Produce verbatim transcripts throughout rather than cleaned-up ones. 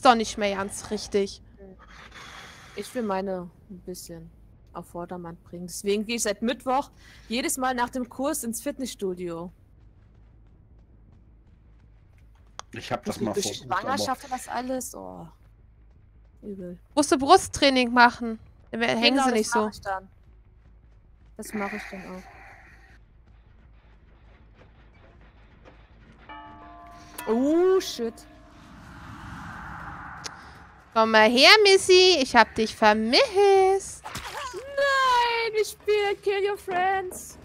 ist doch nicht mehr ganz richtig. Ich will meine ein bisschen auf Vordermann bringen. Deswegen gehe ich seit Mittwoch jedes Mal nach dem Kurs ins Fitnessstudio. Ich habe das mal vor. Schwangerschaft das alles. Oh. Übel. Musst du Brusttraining machen. Dann hängen genau, sie nicht so. Ich dann. Das mache ich dann auch. Oh, shit. Komm mal her, Missy. Ich hab dich vermisst. Nein, wir spielen Kill Your Friends.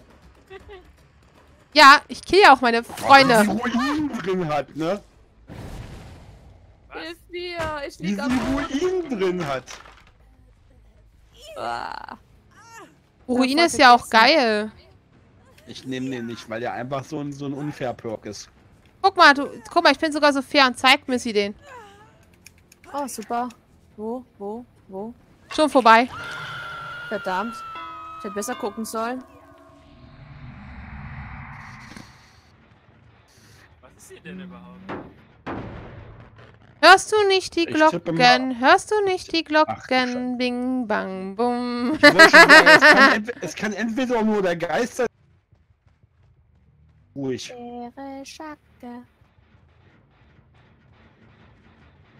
Ja, ich kill ja auch meine Freunde. Oh, die Ruinen drin hat, ne? Hilf mir, ich lieg am Boden. Die Ruinen drin hat. Ah. Ruine ist ja auch geil. Ich nehme den nicht, weil der einfach so ein, so ein unfair Perk ist. Guck mal, du, guck mal, ich bin sogar so fair und zeig Missy den. Oh, super. Wo, wo, wo? Schon vorbei. Verdammt. Ich hätte besser gucken sollen. Was ist hier denn überhaupt? Hörst du nicht die Glocken? Hörst du nicht die Glocken? Ach, bing, bang, bum. Ich wollte schon sagen, es kann entweder, es kann entweder nur der Geist sein. Ruhig.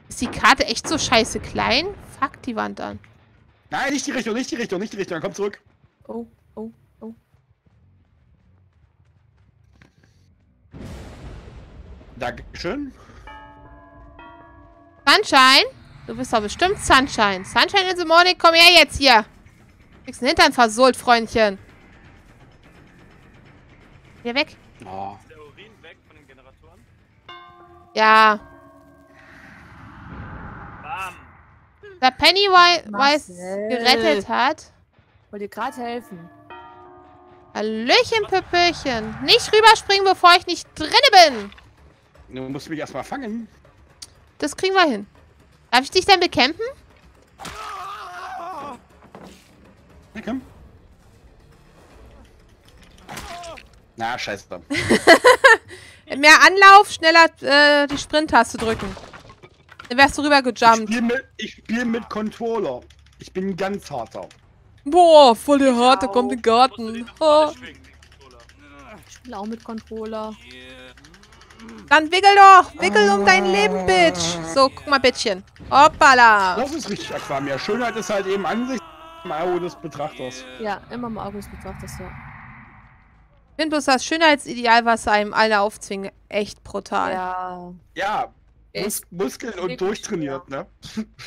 Ist die Karte echt so scheiße klein? Fuck die Wand an. Nein, nicht die Richtung, nicht die Richtung, nicht die Richtung. Komm zurück. Oh, oh, oh. Dankeschön. Sunshine? Du bist doch bestimmt Sunshine. Sunshine in the morning, komm her jetzt hier. Du kriegst den Hintern versohlt, Freundchen. Hier weg. Oh. Ist der Urin weg von den Generatoren? Ja. Bam. Da PennyWise gerettet hat. Wollt ihr gerade helfen? Hallöchen, Pöppöchen. Nicht rüberspringen, bevor ich nicht drinne bin. Du musst mich erstmal fangen. Das kriegen wir hin. Darf ich dich dann bekämpfen? Na komm. Na, scheiße. Mehr Anlauf, schneller äh, die Sprint-Taste drücken. Dann wärst du rüber gejumpt. Ich spiel mit, ich spiel mit Controller. Ich bin ein ganz harter. Boah, voll der Harte, kommt in den Garten. Oh. Ich spiele auch mit Controller. Dann wickel doch. Wickel um dein Leben, Bitch. So, guck mal, Bittchen. Hoppala. Das ist richtig Aquamia. Schönheit ist halt eben Ansicht im Auge des Betrachters. Ja, immer im Auge des Betrachters, ja. Ich finde bloß das Schönheitsideal, was einem alle aufzwingen, echt brutal. Ja. Ja. Mus Muskeln und durchtrainiert, ne?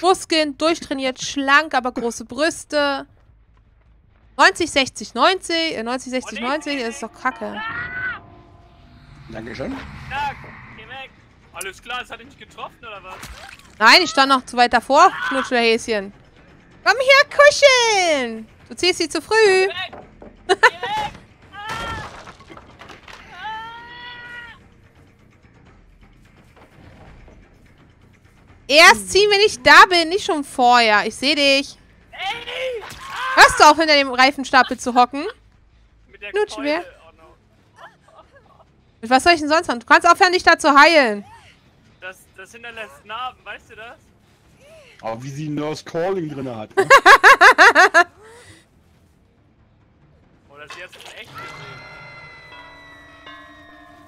Muskeln, durchtrainiert, schlank, aber große Brüste. neunzig, sechzig, neunzig. neunzig, sechzig, neunzig ist doch kacke. Dankeschön. Alles klar, das hat dich nicht getroffen, oder was? Nein, ich stand noch zu weit davor, Knutschlerhäschen. Komm hier, kuscheln! Du ziehst sie zu früh. Geh weg. Geh weg. Erst ziehen, wenn ich da bin, nicht schon vorher. Ich sehe dich. Ey, ah, hörst du auf, hinter dem Reifenstapel zu hocken? Mit der Knutsch, wer? Oh no. Mit was soll ich denn sonst machen? Du kannst aufhören, dich da zu heilen. Das, das hinterlässt Narben, weißt du das? Oh, wie sie Nurse Calling drin hat. Ne? Oh, das ist jetzt echt gesehen.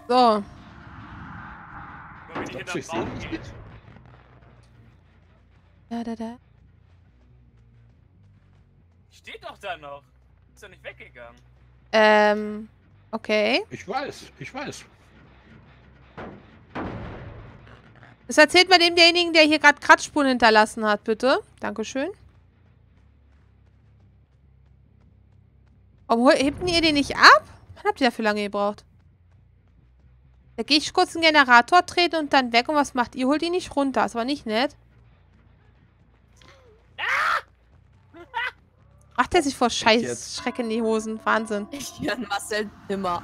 So. Wenn ich hinter den Baum geht. Da, da, da. Steht doch da noch. Ist doch nicht weggegangen. Ähm, okay. Ich weiß, ich weiß. Das erzählt mal dem derjenigen, der hier gerade Kratzspuren hinterlassen hat, bitte. Dankeschön. Obwohl, hebten ihr den nicht ab? Wann habt ihr dafür lange gebraucht? Da gehe ich kurz in den Generator, treten und dann weg. Und was macht ihr? Holt ihn nicht runter. Ist aber nicht nett. Macht der sich vor Scheiß Schreck in die Hosen. Wahnsinn. Ich höre Marcel immer.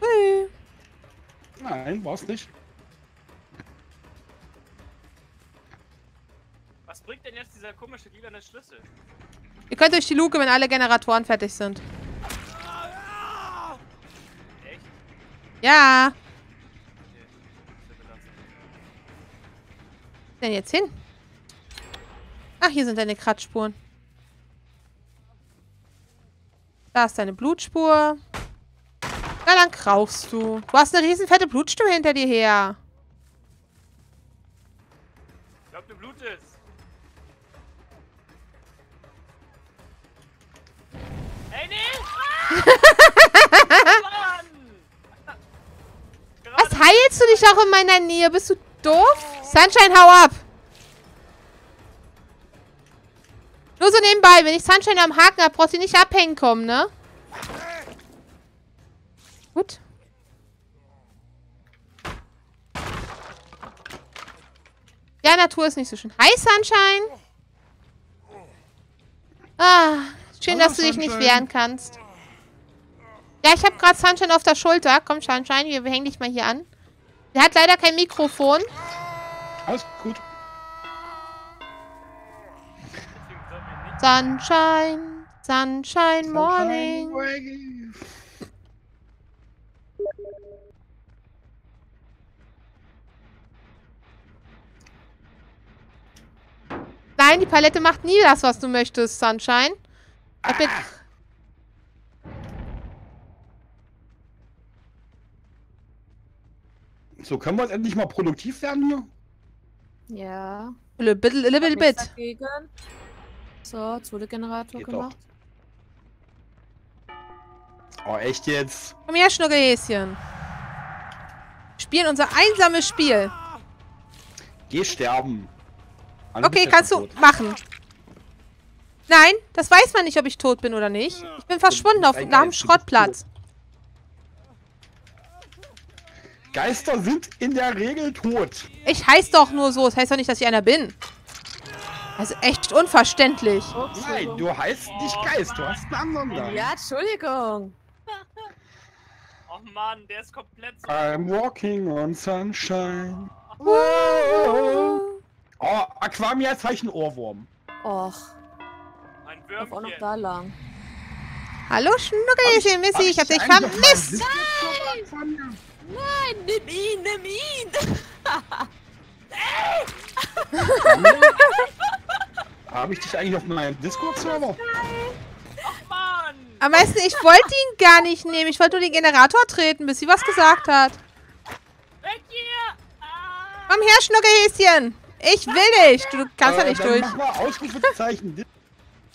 Hui. Nein, brauchst nicht. Was bringt denn jetzt dieser komische lilane Schlüssel? Ihr könnt euch die Luke, wenn alle Generatoren fertig sind. Echt? Ja. Okay. denn jetzt hin? Ach, hier sind deine Kratzspuren. Da ist deine Blutspur. Na, dann krauchst du. Du hast eine riesen fette Blutspur hinter dir her. Ich glaube, du blutest. Hey, Nils! Ah! Was heilst du dich auch in meiner Nähe? Bist du doof? Sunshine, hau ab! Nur so nebenbei, wenn ich Sunshine am Haken habe, brauchst du nicht abhängen kommen, ne? Gut. Ja, Natur ist nicht so schön. Hi, Sunshine! Ah, schön, dass du dich nicht wehren kannst. Ja, ich habe gerade Sunshine auf der Schulter. Komm, Sunshine, wir hängen dich mal hier an. Der hat leider kein Mikrofon. Alles gut. Sunshine, Sunshine Morning. Nein, die Palette macht nie das, was du möchtest, Sunshine. Ich bin... So, können wir jetzt endlich mal produktiv werden hier? Ja. Little bit. Little bit. Dagegen. So, Zule-Generator gemacht. Doch. Oh, echt jetzt? Komm her, Schnuggelhäschen. Spielen unser einsames Spiel. Geh sterben. An okay, kannst du tot. Machen. Nein, das weiß man nicht, ob ich tot bin oder nicht. Ich bin verschwunden auf dem Schrottplatz. Geister sind in der Regel tot. Ich heiße doch nur so. Das heißt doch nicht, dass ich einer bin. Also echt unverständlich. Nein, du heißt nicht Geist. Du hast einen anderen da. Ja, Entschuldigung. Oh Mann, der ist komplett so. I'm walking on sunshine. Whoa. Oh, Aquamia ist vielleicht ein Ohrwurm. Och. Ein Würmchen. Ich auch noch da lang. Hallo, Schnuckelchen, Missy. Ich hab dich vermisst. Nein! Nein, nimm ihn, nimm ihn! Ey! Hab ich dich eigentlich auf meinem Discord-Server? Ach man! Am meisten, ich wollte ihn gar nicht nehmen. Ich wollte nur den Generator treten, bis sie was gesagt hat. Weg hier! Ah. Komm her, Schnuckelhäschen! Ich will dich! Du kannst äh, ja nicht dann durch. Mach mal Ausrufezeichen.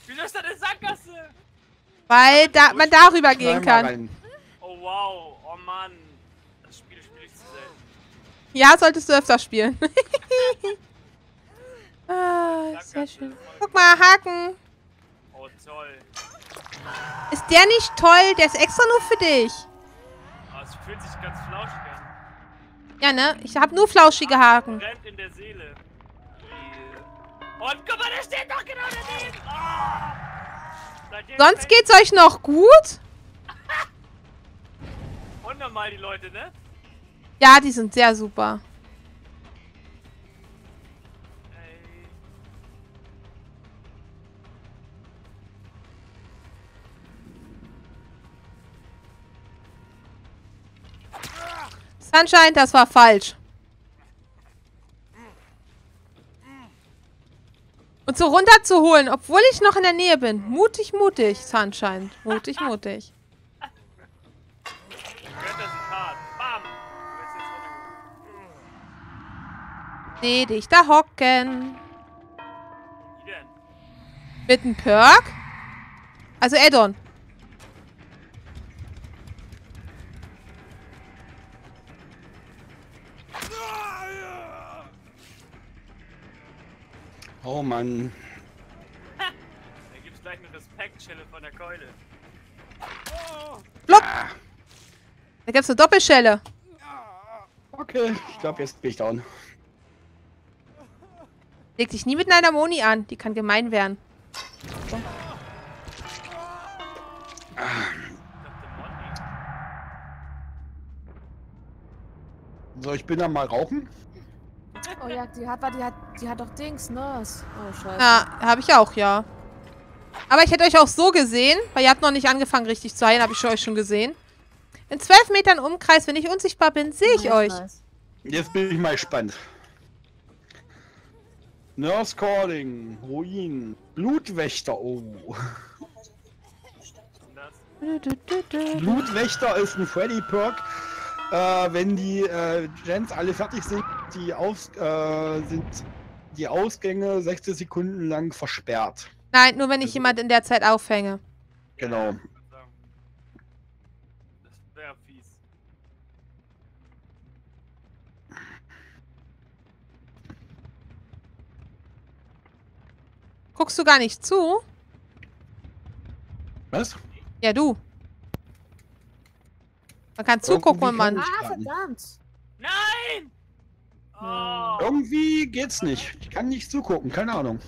Wie löst du eine Sackgasse? Weil da, man darüber gehen kann. Oh wow, oh Mann. Ja, solltest du öfter spielen. Ah, sehr schön. Guck mal, Haken. Oh, toll. Ist der nicht toll? Der ist extra nur für dich. Oh, es fühlt sich ganz flauschig an. Ja, ne? Ich hab nur flauschige Haken. Brennt in der Seele. Und guck mal, der steht doch genau daneben. Oh. Sonst geht's euch noch gut? Wundermal, die Leute, ne? Ja, die sind sehr super. Hey. Sunshine, das war falsch. Und so runterzuholen, obwohl ich noch in der Nähe bin. Mutig, mutig, Sunshine. Mutig, mutig. Seh dich da hocken. Wie denn? Mit einem Perk? Also Addon. Oh Mann. Da gibt's gleich eine Respektschelle von der Keule. Oh. Blop! Da gibt's eine Doppelschelle. Okay, ich glaube jetzt bin ich down. Leg dich nie mit einer Moni an. Die kann gemein werden. Okay. So, ich bin dann mal rauchen. Oh ja, die hat, die hat, die hat doch Dings, ne? Oh, scheiße. Ja, habe ich auch, ja. Aber ich hätte euch auch so gesehen, weil ihr habt noch nicht angefangen richtig zu heilen, habe ich euch schon gesehen. In zwölf Metern Umkreis, wenn ich unsichtbar bin, sehe ich euch. Jetzt bin ich mal gespannt. Nurse Calling, Ruin, Blutwächter, oh. Blutwächter ist ein Freddy-Perk. Äh, wenn die äh, Gens alle fertig sind, die Aus, äh, sind die Ausgänge sechzig Sekunden lang versperrt. Nein, nur wenn ich also jemand in der Zeit aufhänge. Genau. Das wäre fies. Guckst du gar nicht zu? Was? Ja, du. Man kann zugucken, wenn man... Ah, verdammt! Nein! Oh. Irgendwie geht's nicht. Ich kann nicht zugucken, keine Ahnung.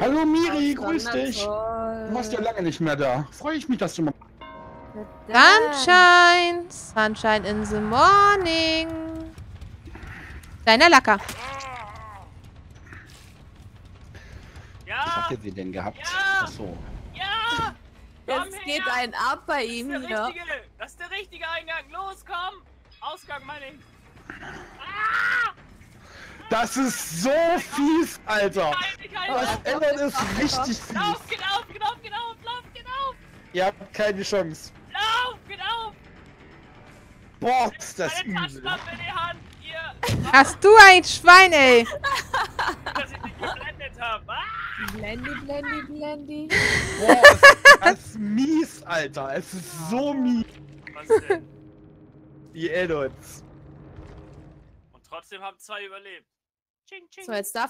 Hallo Miri, grüß dich! Du warst ja lange nicht mehr da. Freue ich mich, dass du mal... Sunshine! Sunshine in the morning! Deiner Lacker. Ja! Was habt ihr sie denn gehabt? Ja! Achso. Ja! Jetzt komm geht her. Ein ab bei ihm hier. Ja. Das ist der richtige Eingang. Los, komm! Ausgang, meine ich. Ah! Das ist so fies, Alter. Das Ellen ist richtig fies. Lauf, geht auf, geht auf, geht auf, lauf, geht auf. Ihr habt keine Chance. Lauf, geht auf. Boah, ist das übel. Hast du ein Schwein, ey. Dass ich dich geblendet habe. Ah! Blendi, blendi, blendi. Boah, das ist mies, Alter. Es ist so mies. Was denn? Die Adults. Und trotzdem haben zwei überlebt. Ching, ching. So, jetzt darf